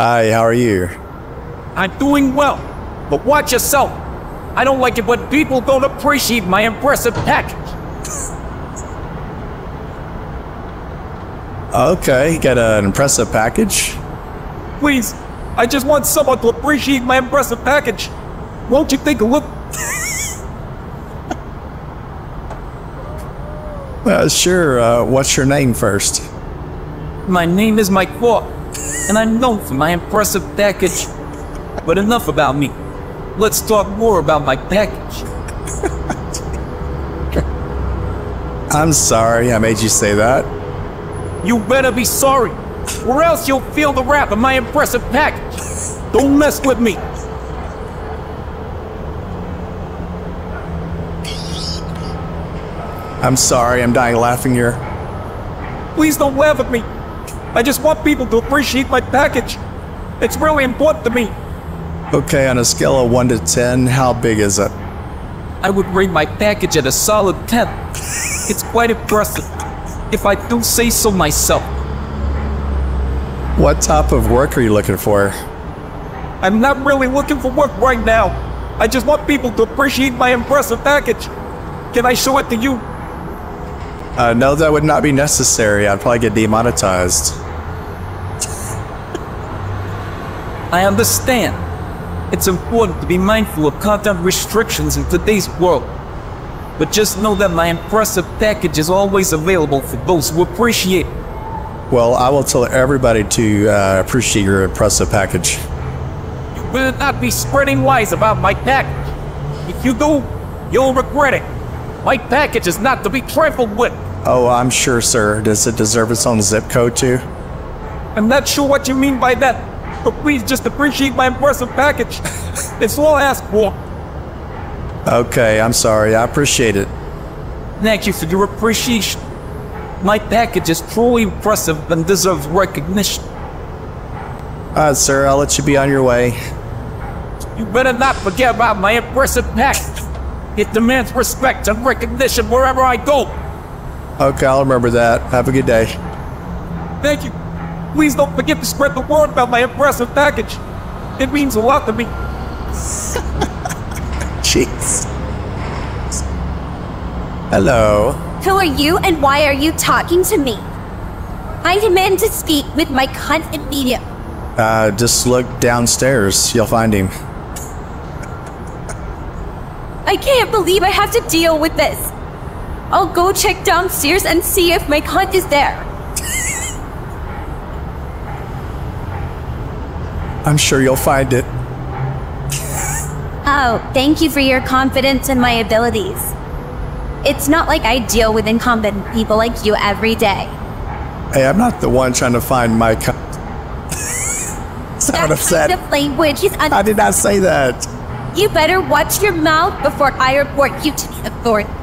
Hi, how are you? I'm doing well, but watch yourself. I don't like it when people don't appreciate my impressive package. Okay, got an impressive package? Please, I just want someone to appreciate my impressive package. Won't you take a look? Sure, what's your name first? My name is Mike Waugh, and I'm known for my impressive package. But enough about me. Let's talk more about my package. I'm sorry I made you say that. You better be sorry, or else you'll feel the wrath of my impressive package. Don't mess with me. I'm sorry, I'm dying laughing here. Please don't laugh at me. I just want people to appreciate my package. It's really important to me. Okay, on a scale of 1 to 10, how big is it? I would rate my package at a solid 10. It's quite impressive, if I do say so myself. What type of work are you looking for? I'm not really looking for work right now. I just want people to appreciate my impressive package. Can I show it to you? No, that would not be necessary. I'd probably get demonetized. I understand. It's important to be mindful of content restrictions in today's world. But just know that my impressive package is always available for those who appreciate it. Well, I will tell everybody to appreciate your impressive package. You better not be spreading lies about my package. If you do, you'll regret it. My package is not to be trifled with. Oh, I'm sure, sir. Does it deserve its own zip code, too? I'm not sure what you mean by that, but please just appreciate my impressive package. It's all I ask for. Okay, I'm sorry. I appreciate it. Thank you for your appreciation. My package is truly impressive and deserves recognition. Alright, sir. I'll let you be on your way. You better not forget about my impressive package. It demands respect and recognition wherever I go. Okay, I'll remember that. Have a good day. Thank you. Please don't forget to spread the word about my impressive package. It means a lot to me. Jeez. Hello. Who are you and why are you talking to me? I demand to speak with my cunt immediately. Just look downstairs. You'll find him. I can't believe I have to deal with this. I'll go check downstairs and see if my cunt is there. I'm sure you'll find it. Oh, thank you for your confidence in my abilities. It's not like I deal with incompetent people like you every day. Hey, I'm not the one trying to find my cunt. That kind of language is unacceptable. I did not say that. You better watch your mouth before I report you to the authorities.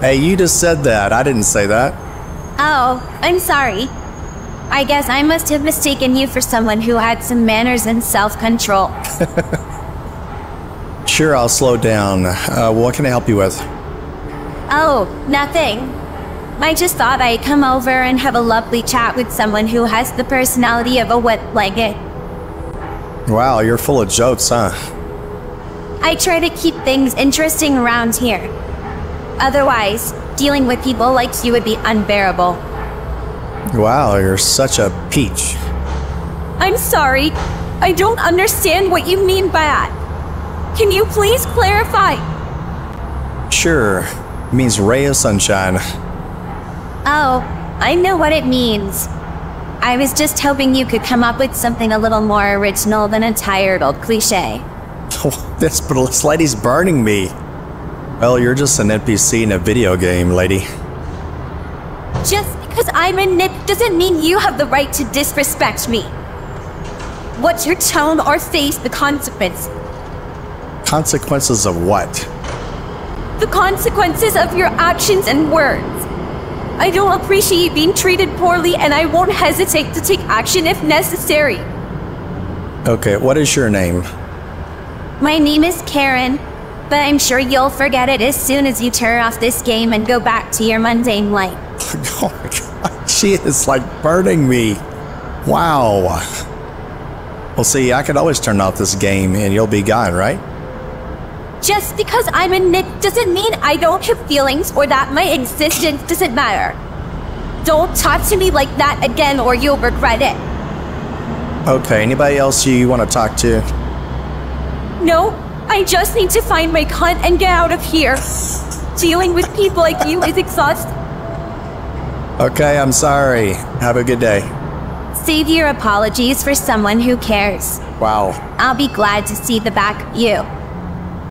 Hey, you just said that. I didn't say that. Oh, I'm sorry. I guess I must have mistaken you for someone who had some manners and self-control. Sure, I'll slow down. What can I help you with? Oh, nothing. I just thought I'd come over and have a lovely chat with someone who has the personality of a wet-legged. Wow, you're full of jokes, huh? I try to keep things interesting around here. Otherwise, dealing with people like you would be unbearable. Wow, you're such a peach. I'm sorry. I don't understand what you mean by that. Can you please clarify? Sure. It means ray of sunshine. Oh, I know what it means. I was just hoping you could come up with something a little more original than a tired old cliche. This lady's burning me. Well, you're just an NPC in a video game, lady. Just because I'm a nip doesn't mean you have the right to disrespect me. What's your tone or face the consequence? Consequences of what? The consequences of your actions and words. I don't appreciate being treated poorly, and I won't hesitate to take action if necessary. Okay, what is your name? My name is Karen, but I'm sure you'll forget it as soon as you turn off this game and go back to your mundane life. Oh my God, she is like burning me. Wow. Well, see, I could always turn off this game and you'll be gone, right? Just because I'm a Nick doesn't mean I don't have feelings or that my existence doesn't matter. Don't talk to me like that again or you'll regret it. Okay, anybody else you want to talk to? No, I just need to find my cunt and get out of here. Dealing with people like you is exhausting. Okay, I'm sorry. Have a good day. Save your apologies for someone who cares. Wow. I'll be glad to see the back of you.